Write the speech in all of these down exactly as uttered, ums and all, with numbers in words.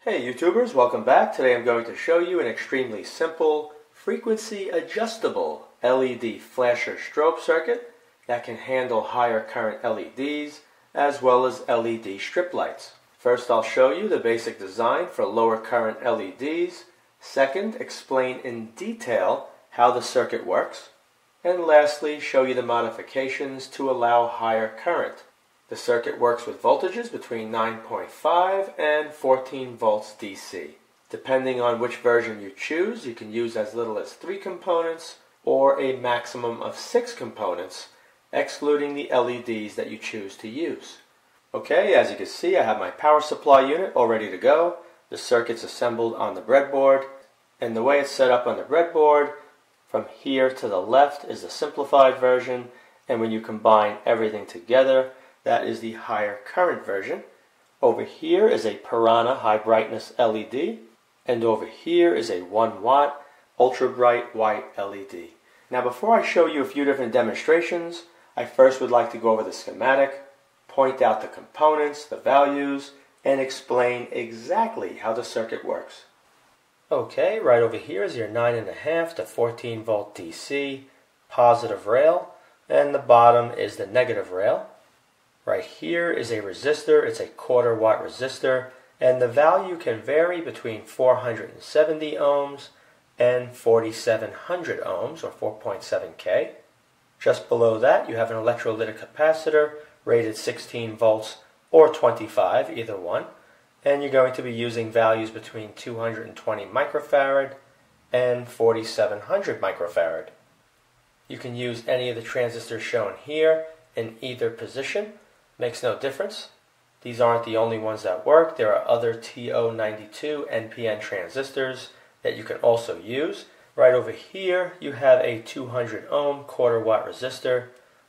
Hey YouTubers, welcome back. Today I'm going to show you an extremely simple frequency adjustable L E D flasher strobe circuit that can handle higher current L E Ds as well as L E D strip lights. First, I'll show you the basic design for lower current L E Ds. Second, explain in detail how the circuit works. And lastly, show you the modifications to allow higher current. The circuit works with voltages between nine point five and fourteen volts D C. Depending on which version you choose, you can use as little as three components or a maximum of six components, excluding the L E Ds that you choose to use. Okay, as you can see, I have my power supply unit all ready to go. The circuit's assembled on the breadboard, and the way it's set up on the breadboard, from here to the left is the simplified version, and when you combine everything together, that is the higher current version. Over here is a Piranha high brightness L E D, and over here is a one watt ultra bright white L E D. Now, before I show you a few different demonstrations, I first would like to go over the schematic, point out the components, the values, and explain exactly how the circuit works. Okay, right over here is your nine point five to fourteen volt D C positive rail, and the bottom is the negative rail. Right here is a resistor. It's a quarter watt resistor, and the value can vary between four hundred seventy ohms and forty-seven hundred ohms, or four point seven K. Just below that you have an electrolytic capacitor rated sixteen volts or twenty-five, either one, and you're going to be using values between two hundred twenty microfarad and forty-seven hundred microfarad. You can use any of the transistors shown here in either position. Makes no difference. These aren't the only ones that work. There are other T O ninety-two N P N transistors that you can also use. Right over here you have a two hundred ohm quarter watt resistor.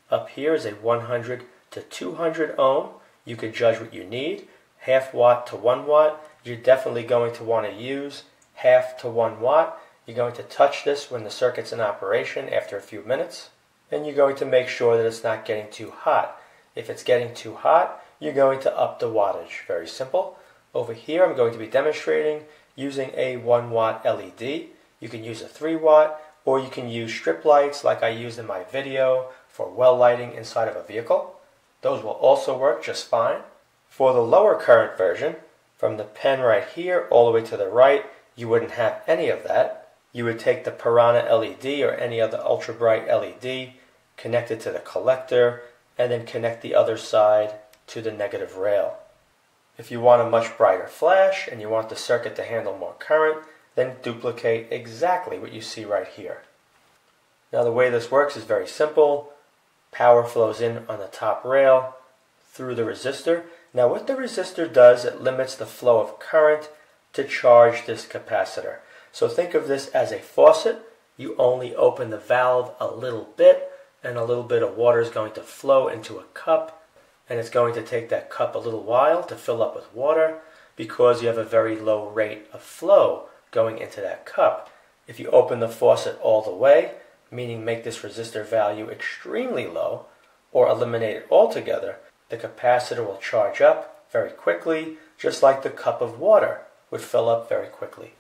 Up here is a one hundred to two hundred ohm. You can judge what you need, half watt to one watt. You're definitely going to want to use half to one watt. You're going to touch this when the circuit's in operation after a few minutes, and you're going to make sure that it's not getting too hot. If it's getting too hot, you're going to up the wattage. Very simple. Over here, I'm going to be demonstrating using a one watt L E D. You can use a three watt, or you can use strip lights like I used in my video for well lighting inside of a vehicle. Those will also work just fine. For the lower current version, from the pen right here all the way to the right, you wouldn't have any of that. You would take the Piranha L E D or any other ultra bright L E D, connect it to the collector, and then connect the other side to the negative rail. If you want a much brighter flash and you want the circuit to handle more current, then duplicate exactly what you see right here. Now, the way this works is very simple. Power flows in on the top rail through the resistor. Now, what the resistor does, it limits the flow of current to charge this capacitor. So think of this as a faucet. You only open the valve a little bit, and a little bit of water is going to flow into a cup, and it's going to take that cup a little while to fill up with water because you have a very low rate of flow going into that cup. If you open the faucet all the way, meaning make this resistor value extremely low or eliminate it altogether, the capacitor will charge up very quickly, just like the cup of water would fill up very quickly.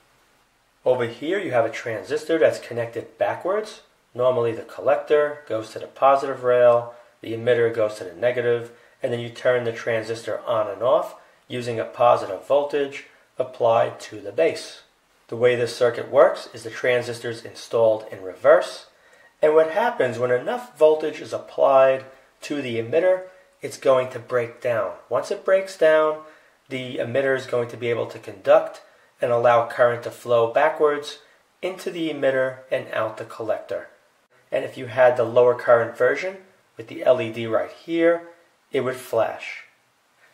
Over here you have a transistor that's connected backwards. Normally the collector goes to the positive rail, the emitter goes to the negative, and then you turn the transistor on and off using a positive voltage applied to the base. The way this circuit works is the transistor's installed in reverse, and what happens when enough voltage is applied to the emitter, it's going to break down. Once it breaks down, the emitter is going to be able to conduct and allow current to flow backwards into the emitter and out the collector. And if you had the lower current version with the L E D right here, it would flash.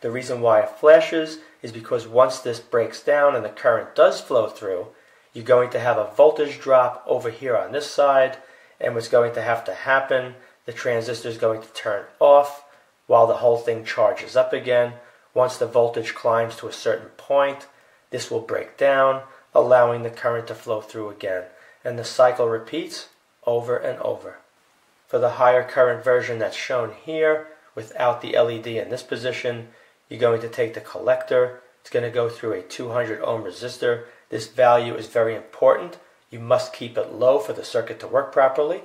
The reason why it flashes is because once this breaks down and the current does flow through, you're going to have a voltage drop over here on this side, and what's going to have to happen, the transistor is going to turn off while the whole thing charges up again. Once the voltage climbs to a certain point, this will break down, allowing the current to flow through again, and the cycle repeats over and over. for the higher current version that's shown here without the L E D in this position. You're going to take the collector. It's going to go through a two hundred ohm resistor. This value is very important. You must keep it low for the circuit to work properly.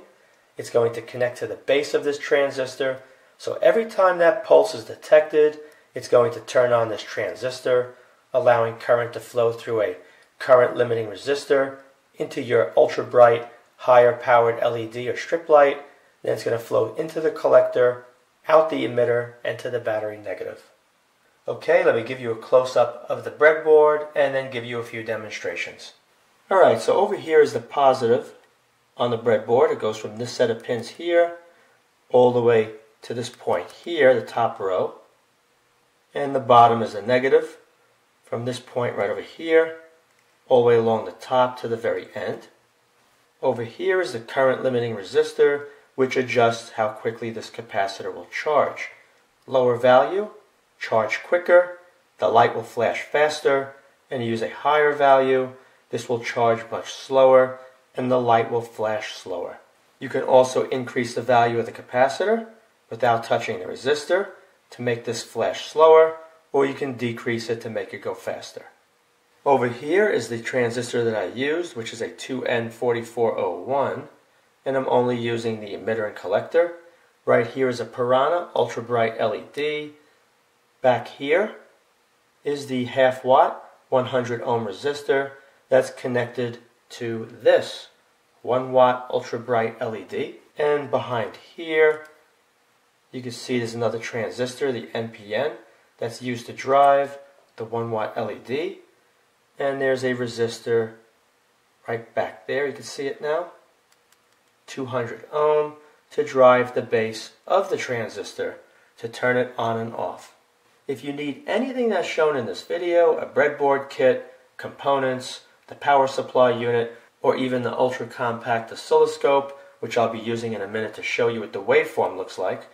It's going to connect to the base of this transistor. So every time that pulse is detected, it's going to turn on this transistor, allowing current to flow through a current limiting resistor into your ultra bright, higher powered L E D or strip light. Then it's going to flow into the collector, out the emitter, and to the battery negative. Okay, let me give you a close-up of the breadboard and then give you a few demonstrations. Alright, so over here is the positive on the breadboard. It goes from this set of pins here all the way to this point here, the top row. And the bottom is a negative from this point right over here all the way along the top to the very end. Over here is the current limiting resistor, which adjusts how quickly this capacitor will charge. Lower value, charge quicker, the light will flash faster, and use a higher value, this will charge much slower, and the light will flash slower. You can also increase the value of the capacitor without touching the resistor to make this flash slower, or you can decrease it to make it go faster. Over here is the transistor that I used, which is a two N four four zero one, and I'm only using the emitter and collector. Right here is a Piranha ultra bright L E D. Back here is the half watt one hundred ohm resistor that's connected to this one watt ultra bright L E D. And behind here you can see there's another transistor, the N P N, that's used to drive the one watt L E D. And there's a resistor right back there, you can see it now, two hundred ohm, to drive the base of the transistor to turn it on and off. If you need anything that's shown in this video, a breadboard kit, components, the power supply unit, or even the ultra compact oscilloscope, which I'll be using in a minute to show you what the waveform looks like,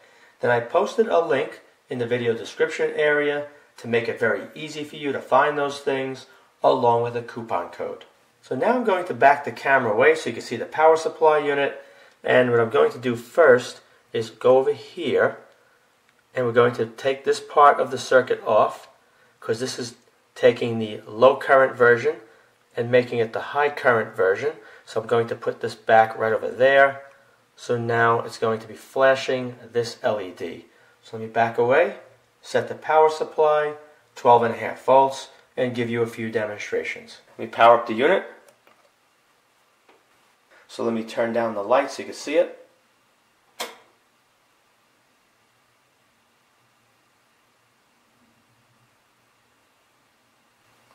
then I posted a link in the video description area to make it very easy for you to find those things, along with a coupon code. So now I'm going to back the camera away so you can see the power supply unit, and what I'm going to do first is go over here, and we're going to take this part of the circuit off, because this is taking the low current version and making it the high current version. So I'm going to put this back right over there. So now it's going to be flashing this L E D. So let me back away, set the power supply, twelve and a half volts, and give you a few demonstrations. Let me power up the unit. So let me turn down the light so you can see it.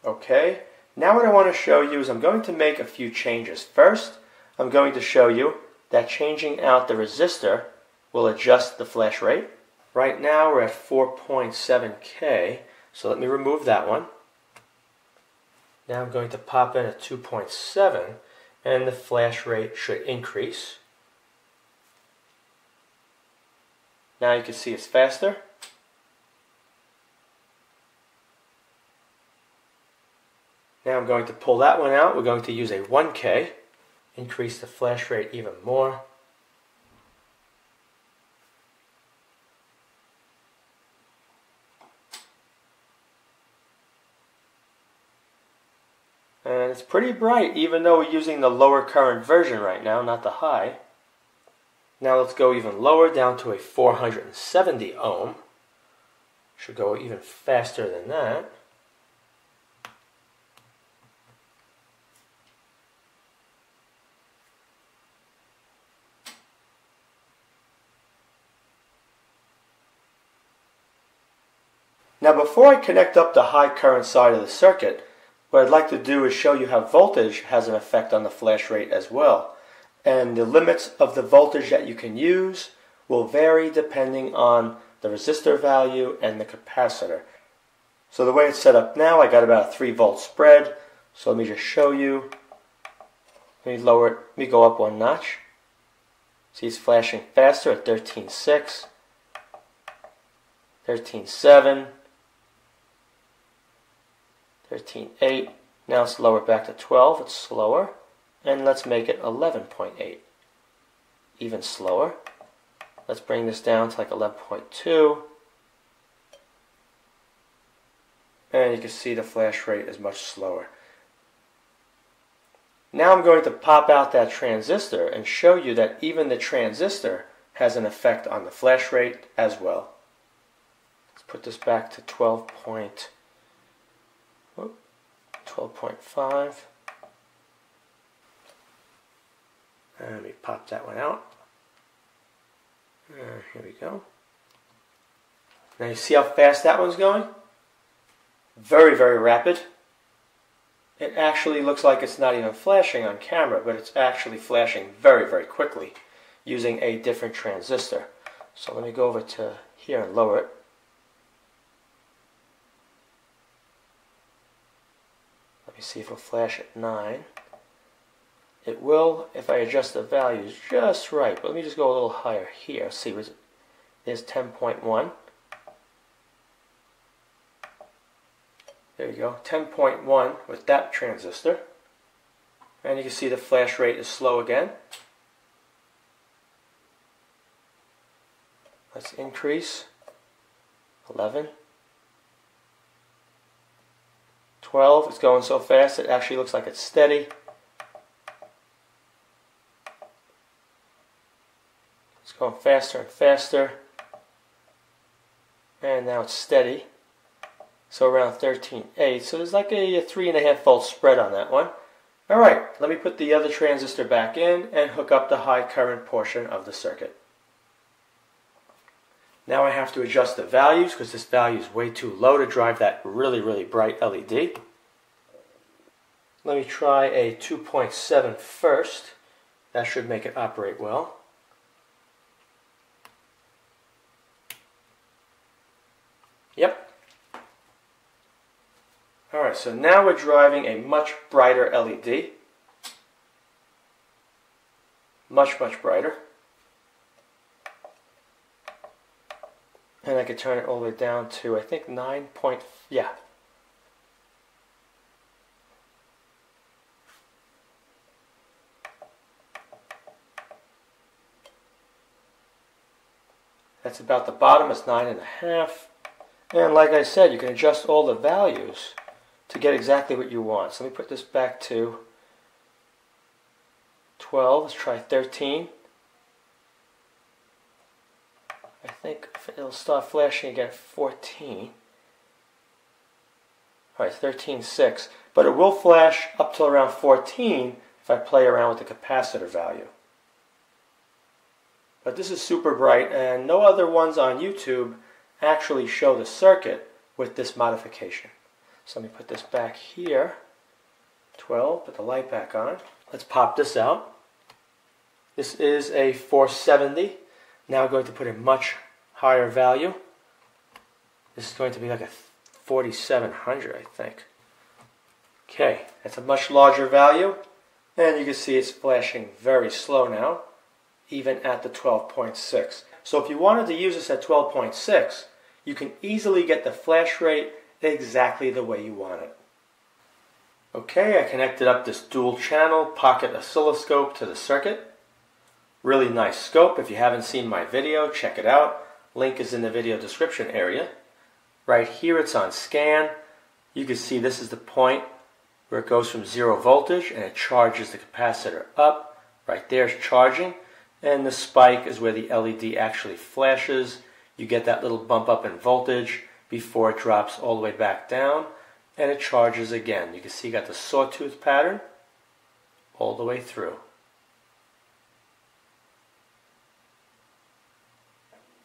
Okay, now what I want to show you is I'm going to make a few changes. First, I'm going to show you that changing out the resistor will adjust the flash rate. Right now we're at four point seven K, so let me remove that one. Now I'm going to pop in a two point seven, and the flash rate should increase. Now you can see it's faster. Now I'm going to pull that one out. We're going to use a one K, increase the flash rate even more. And it's pretty bright, even though we're using the lower current version right now, not the high. Now let's go even lower, down to a four hundred seventy ohm. Should go even faster than that. Now before I connect up the high current side of the circuit, what I'd like to do is show you how voltage has an effect on the flash rate as well. And the limits of the voltage that you can use will vary depending on the resistor value and the capacitor. So the way it's set up now, I got about a three volt spread. So let me just show you. Let me lower it, let me go up one notch. See, it's flashing faster at thirteen point six, thirteen point seven. thirteen point eight, now let's lower it back to twelve, it's slower, and let's make it eleven point eight, even slower, Let's bring this down to like eleven point two. And you can see the flash rate is much slower. Now I'm going to pop out that transistor and show you that even the transistor has an effect on the flash rate as well. Let's put this back to twelve point five. And let me pop that one out. Uh, here we go. Now you see how fast that one's going? Very, very rapid. It actually looks like it's not even flashing on camera, but it's actually flashing very, very quickly using a different transistor. So let me go over to here and lower it. Let me see if it'll flash at nine. It will if I adjust the values just right. But let me just go a little higher here. See, there's ten point one. There you go, ten point one with that transistor. And you can see the flash rate is slow again. Let's increase. eleven, twelve, it's going so fast it actually looks like it's steady. It's going faster and faster. And now it's steady. So around thirteen point eight, so there's like a three and a half volt spread on that one. All right, let me put the other transistor back in and hook up the high current portion of the circuit. Now I have to adjust the values because this value is way too low to drive that really, really bright L E D. Let me try a two point seven first. That should make it operate well. Yep. Alright, so now we're driving a much brighter L E D. Much, much brighter. And I could turn it all the way down to, I think, nine point five. Yeah. That's about the bottom, it's nine point five. And like I said, you can adjust all the values to get exactly what you want. So let me put this back to twelve. Let's try thirteen. I think it'll start flashing again at fourteen. Alright, thirteen point six. But it will flash up till around fourteen if I play around with the capacitor value. But this is super bright, and no other ones on YouTube actually show the circuit with this modification. So let me put this back here, twelve, put the light back on. Let's pop this out. This is a four seventy. Now I'm going to put a much higher value. This is going to be like a forty-seven hundred, I think. Okay, that's a much larger value. And you can see it's flashing very slow now, even at the twelve point six. So if you wanted to use this at twelve point six, you can easily get the flash rate exactly the way you want it. Okay, I connected up this dual channel pocket oscilloscope to the circuit. Really nice scope. If you haven't seen my video, check it out. Link is in the video description area. Right here it's on scan. You can see this is the point where it goes from zero voltage and it charges the capacitor up. Right there is charging, and the spike is where the L E D actually flashes. You get that little bump up in voltage before it drops all the way back down, and it charges again. You can see you got the sawtooth pattern all the way through.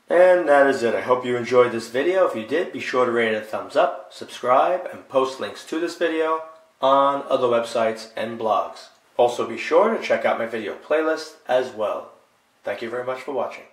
And that is it. I hope you enjoyed this video. If you did, be sure to rate it a thumbs up, subscribe, and post links to this video on other websites and blogs. Also be sure to check out my video playlist as well. Thank you very much for watching.